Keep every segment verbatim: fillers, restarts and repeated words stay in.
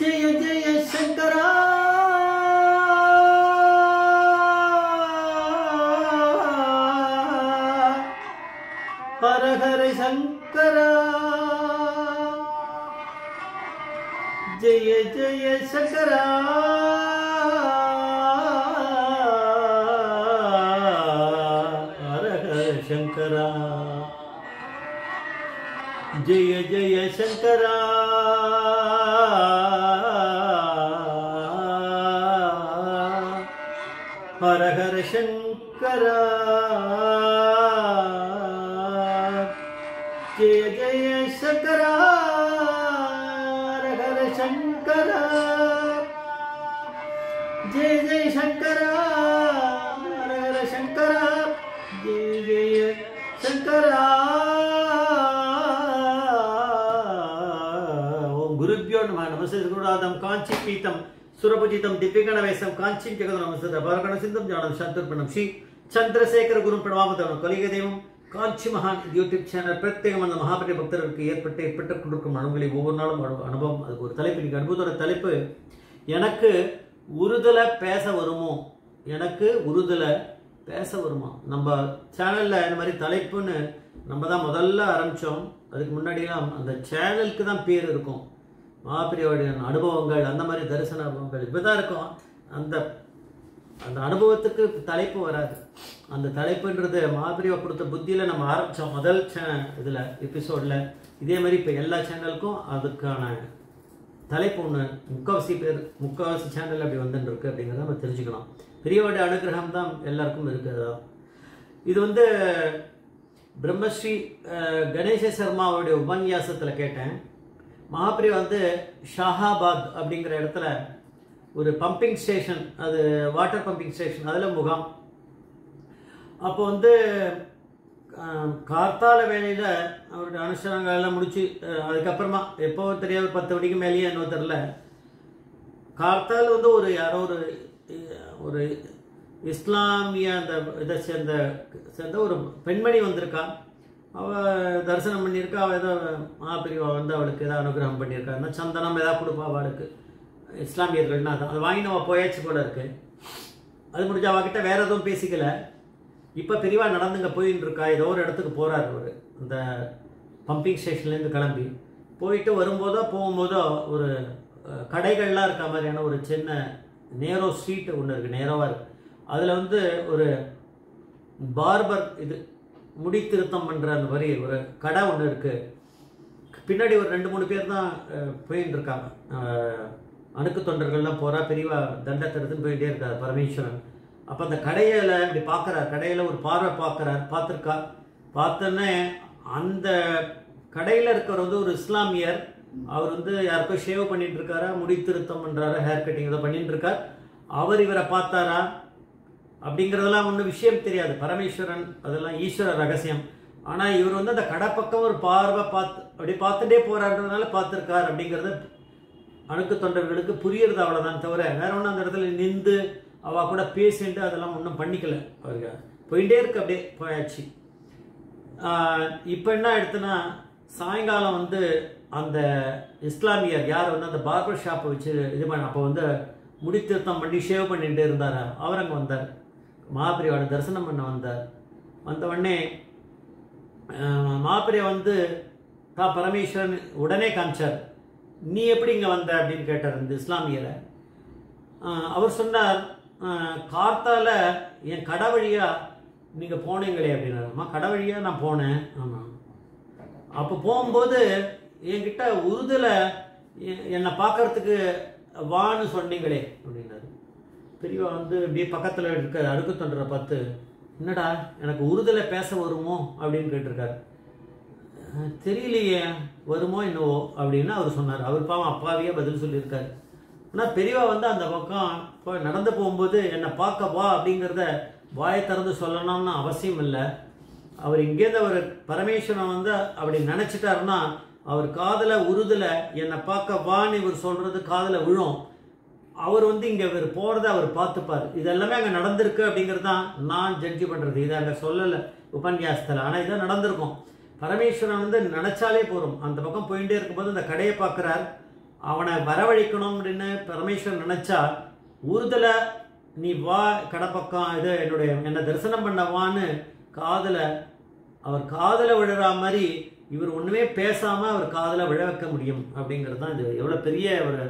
جَيَ جَيَ شَنْكَرَا ہر ہر شنکرا جَيَ جَيَ شَنْكَرَا ہر ہر شنکرا جَيَ جَيَ شَنْكَرَا ہر ہر شنکرا جَيَ جَيَ شَنْكَرَا ہر ہر شنکرا جَيَ جَيَ شَنْكَرَا ہر ہر شنکرا جَيَ جَيَ شَنْكَرَا اوم گُرُبھ్యో నమః నమస్కృతాదం కాంచి పీతం سوربجيتم ديبيكنا ويسام كانشين كذا نمسة رباركنا سندم جانم شانتر بنمشي چندر سيكر غروم پرنامه دارم كليك ديمم كانشي مهان يوتيوب چانل پرتيك من مهابري بكتر كير پرتيك پرتك كلوك مانو كلي بوبر نالم مانو أنبام غور ثالي بلي غربو دار ثالي ب يانك ورودلا پيسا ورمو يانك ورودلا پيسا ورما نمبا چانل لا نماري ثالي بونه نمبا دا مدللا آرامچوم أديك مننا ديلام أندا چانل كذا بير ركوم مهاپریயாவின் அனுபவங்கள் அந்த மாதிரி தரிசன அனுபவங்கள் இப்பதான் இருக்கும் அந்த அந்த அனுபவத்துக்கு தலைப்பு வராது அந்த தலைப்புன்றது மகாபரியா கொடுத்த புத்தியில நம்ம ஆரம்பிச்சோம் முதல் இதுல எபிசோட்ல இதே மாதிரி இப்ப எல்லா சேனலுக்கும் அதுக்கான தலைப்பு ஒன்று முக்காவாசி பேர் முக்காவாசி சேனல் அப்படி வந்துட்டு இருக்கு அப்படிங்கறத நம்ம தெரிஞ்சுக்கலாம் பெரியவருடைய அனுகிரகம் தான் எல்லாருக்கும் இருக்குதா இது வந்து பிரம்மஸ்ரீ கணேஷ சர்மாவுடைய உபன்யாசத்துல கேட்டேன் மகாபரியா வந்து ஷஹாபாத் அப்படிங்கற இடத்துல ஒரு பம்பிங் ஸ்டேஷன் அது வாட்டர் பம்பிங் ஸ்டேஷன் அதுல முகாம் அப்போ வந்து கார்த்தால வேளையில அவரோட அனுஷ்டானங்கள் எல்லாம் முடிச்சி அதுக்கு அப்புறமா எப்போ தெரியாது பத்து மணிக்கு மேலயே என்ன தெரியல கார்த்தால் வந்து ஒரு யாரோ ஒரு ஒரு இஸ்லாமிய அந்த இதை சேர்ந்த சேர்ந்த ஒரு பெண்மணி வந்திருக்கா அவ தரிசனம் பண்ணிருக்கா அவ ஏதோ மகாபரியா வந்து அவளுக்கு ஏதாவது அனுகிரகம் பண்ணியிருக்காருன்னா சந்தனம் ஏதாவது கொடுப்பா அவளுக்கு இஸ்லாமியர்கள்னா அது அது வாங்கி நம்ம போயாச்சு போல இருக்கு அது முடிஞ்ச அவகிட்ட வேற எதுவும் பேசிக்கல இப்போ பெரியவா நடந்துங்க போயின்னு இருக்கா ஏதோ ஒரு இடத்துக்கு போறாரு அவரு அந்த பம்பிங் ஸ்டேஷன்லேருந்து கிளம்பி போயிட்டு வரும்போதோ போகும்போதோ ஒரு கடைகள்லாம் இருக்க மாதிரியான ஒரு சின்ன நேரோ ஸ்ட்ரீட் ஒன்று இருக்குது நேரோவாக இருக்குது அதில் வந்து ஒரு பார்பர் இது முடி திருத்தம் பண்ற அந்த மாதிரி ஒரு கடை ஒன்று இருக்கு பின்னாடி ஒரு ரெண்டு மூணு பேர் தான் போயிட்டு இருக்காங்க அணுக்கு தொண்டர்கள்லாம் போறா பெரியவா தண்டத்தெடுத்துன்னு போயிட்டே இருக்காரு பரமேஸ்வரன் அப்போ அந்த கடையில இப்படி பார்க்குறாரு கடையில் ஒரு பார்வை பார்க்குறாரு பார்த்துருக்கா பார்த்தோன்னே அந்த கடையில் இருக்கிற வந்து ஒரு இஸ்லாமியர் அவர் வந்து யாருக்கோ ஷேவ் பண்ணிட்டு இருக்காரா முடி திருத்தம் பண்ணுறாரு ஹேர் கட்டிங் இதை பண்ணிட்டு இருக்கார் அவர் இவரை பார்த்தாரா அப்படிங்கறதெல்லாம் ஒன்றும் விஷயம் தெரியாது பரமேஸ்வரன் அதெல்லாம் ஈஸ்வர ரகசியம் ஆனால் இவர் வந்து அந்த கடை பக்கம் ஒரு பார்வை பார்த்து அப்படி பார்த்துட்டே போறாருன்றதுனால பார்த்துருக்கார் அப்படிங்கிறது அணுக்கு தொண்டர்களுக்கு புரியறது அவ்வளோதான் தவிர வேற ஒன்றும் அந்த இடத்துல நின்று அவ கூட பேசிட்டு அதெல்லாம் ஒன்றும் பண்ணிக்கல அவருக்கு போயிட்டே இருக்கு அப்படியே போயாச்சு இப்போ என்ன ஆயிடுதுன்னா சாயங்காலம் வந்து அந்த இஸ்லாமியர் யார் வந்து அந்த பார்பர் ஷாப்பை வச்சு இது பண்ண அப்போ வந்து முடித்திருத்தம் பண்ணி ஷேவ் பண்ணிட்டு இருந்தார் அவர் அங்கே வந்தார் மகாபரியாவோட தரிசனம் பண்ண வந்தார் வந்த உடனே மகாபரியா வந்து தா பரமேஸ்வரன் உடனே காமிச்சார் நீ எப்படி இங்கே வந்த அப்படின்னு கேட்டார் இந்த இஸ்லாமியரை அவர் சொன்னார் கார்த்தால என் கடை வழியாக நீங்கள் போனீங்களே அப்படின்னாருமா கடை வழியாக நான் போனேன் ஆமாம் அப்போ போகும்போது என்கிட்ட உறுதியில் என்னை பார்க்கறதுக்கு வான்னு சொன்னீங்களே அப்படின்னாரு பெரியவா வந்து இப்படியே பக்கத்தில் இருக்க அடுக்கு தொண்டரை பார்த்து என்னடா எனக்கு உறுதியில பேச வருமோ அப்படின்னு கேட்டிருக்காரு தெரியலையே வருமோ என்னவோ அப்படின்னு அவர் சொன்னார் அவர் பாவம் அப்பாவையே பதில் சொல்லியிருக்காரு ஆனால் பெரியவா வந்து அந்த பக்கம் நடந்து போகும்போது என்னை பார்க்க வா அப்படிங்கிறத வாயை திறந்து சொல்லணும்னு அவசியம் இல்லை அவர் இங்கேருந்து அவர் பரமேஸ்வரன் வந்து அப்படி நினச்சிட்டாருன்னா அவர் காதல உறுதியில என்னை பார்க்க வான்னு இவர் சொல்றது காதல விழும் அவர் வந்து இங்கே இவர் போகிறத அவர் பார்த்துப்பார் இதெல்லாமே அங்கே நடந்திருக்கு அப்படிங்கிறது தான் நான் ஜட்ஜி பண்ணுறது இதை அங்கே சொல்லலை உபன்யாசத்தில் ஆனால் இதான் நடந்திருக்கும் பரமேஸ்வரன் வந்து நினச்சாலே போகிறோம் அந்த பக்கம் போயிட்டே இருக்கும்போது அந்த கடையை பார்க்குறார் அவனை வரவழைக்கணும் அப்படின்னு பரமேஸ்வரன் நினச்சா ஊர்தலை நீ வா கடப்பக்கம் இது என்னுடைய என்னை தரிசனம் பண்ணவான்னு காதலை அவர் காதலை விழுற மாதிரி இவர் ஒன்றுமே பேசாமல் அவர் காதலை விழ வைக்க முடியும் அப்படிங்கிறது தான் இது. எவ்வளோ பெரிய ஒரு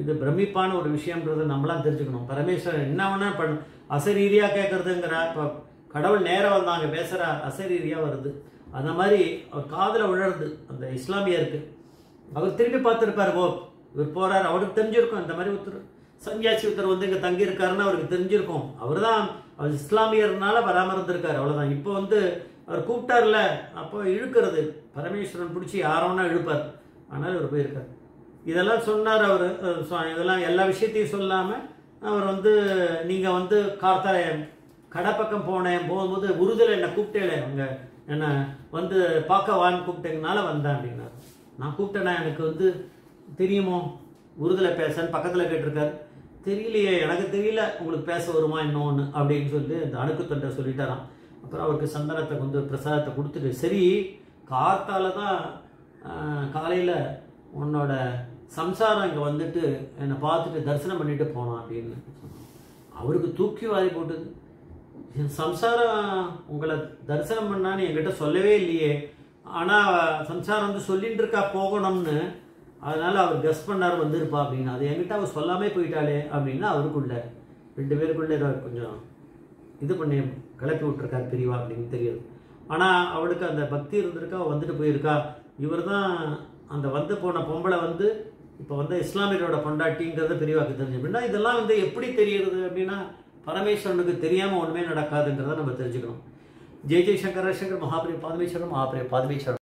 இது பிரமிப்பான ஒரு விஷயம்ன்றது நம்மளாம் தெரிஞ்சுக்கணும். பரமேஸ்வரன் என்ன வேணா பண்ண அசரீரியாக கேட்குறதுங்கிற இப்போ கடவுள் நேரம் வந்தாங்க பேசுகிற அசரீரியாக வருது, அந்த மாதிரி அவர் காதலை விழறது அந்த இஸ்லாமியருக்கு. அவர் திரும்பி பார்த்துருப்பார், ஓ இவர் போகிறார், அவருக்கு தெரிஞ்சிருக்கும் இந்த மாதிரி ஒருத்தர் சன்னியாசி ஒருத்தர் வந்து இங்கே தங்கியிருக்காருன்னு அவருக்கு தெரிஞ்சிருக்கும். அவர் தான் அவர் இஸ்லாமியர்னால வராமல் இருந்திருக்காரு, அவ்வளோதான். இப்போ வந்து அவர் கூப்பிட்டார்ல, அப்போ இழுக்கிறது பரமேஸ்வரன் பிடிச்சி யாரோன்னா இழுப்பார், ஆனால் இவர் போயிருக்கார். இதெல்லாம் சொன்னார் அவர். இதெல்லாம் எல்லா விஷயத்தையும் சொல்லாமல் அவர் வந்து நீங்கள் வந்து கார்த்தாலயம் கடைப்பக்கம் போனேன் போகும்போது உறுதியில் என்னை கூப்பிட்டேல, அவங்க என்னை வந்து பார்க்க வான்னு கூப்பிட்டேங்கனால வந்தேன் அப்படின்னார். நான் கூப்பிட்டேன்னா எனக்கு வந்து தெரியுமோ உறுதியில் பேசன்னு பக்கத்தில் கேட்டிருக்காரு. தெரியலையே, எனக்கு தெரியல, உங்களுக்கு பேச வருமா இன்னொன்று அப்படின்னு சொல்லி இந்த அணுக்கு தொண்டை சொல்லிட்டாரான். அப்புறம் அவருக்கு சந்தனத்தை கொண்டு பிரசாதத்தை கொடுத்துட்டு, சரி காத்தால தான் காலையில் உன்னோட சம்சாரம் இங்கே வந்துட்டு என்னை பார்த்துட்டு தரிசனம் பண்ணிட்டு போனான் அப்படின்னு. அவருக்கு தூக்கி வாரி போட்டுது, என் சம்சாரம் உங்களை தரிசனம் பண்ணான்னு என்கிட்ட சொல்லவே இல்லையே, ஆனால் சம்சாரம் வந்து சொல்லிட்டு இருக்கா போகணும்னு, அதனால் அவர் கெஸ் பண்ணார் வந்திருப்பா அப்படின்னு. அது என்கிட்ட அவர் சொல்லாமே போயிட்டாளே அப்படின்னு அவருக்குள்ள ரெண்டு பேருக்குள்ளே ஏதாவது கொஞ்சம் இது பண்ணி கிளப்பி விட்டுருக்கார் பிரிவா அப்படின்னு தெரியுது. ஆனால் அவளுக்கு அந்த பக்தி இருந்திருக்கா, அவள் வந்துட்டு போயிருக்கா. இவர் தான் அந்த வந்து போன பொம்பளை வந்து இப்போ வந்து இஸ்லாமியரோட பொண்டாட்டிங்கிறத பிரிவாக்கு தெரிஞ்சு அப்படின்னா இதெல்லாம் வந்து எப்படி தெரியுது அப்படின்னா பரமேஸ்வரனுக்கு தெரியாமல் ஒன்றுமே நடக்காதுங்கிறத நம்ம தெரிஞ்சுக்கணும். ஜெய ஜெயசங்கர சங்கர் மகாபெரிய பாதமேஸ்வரர் மகாபெரிய பாதமேஸ்வரர்.